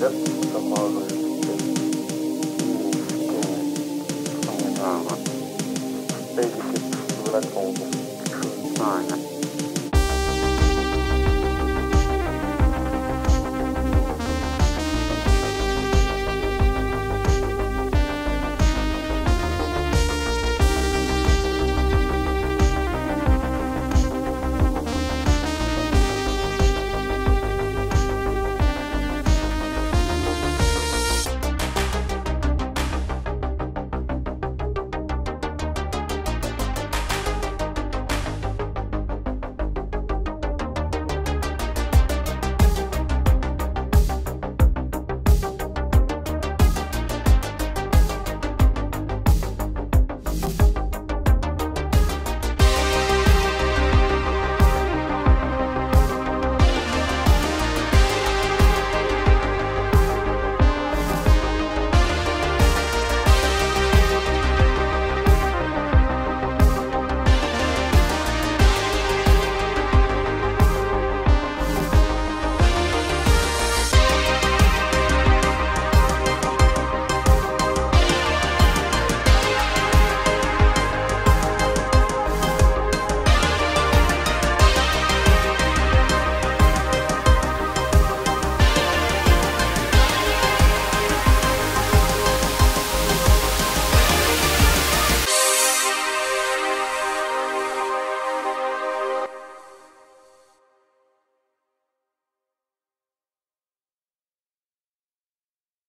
Yep, come on.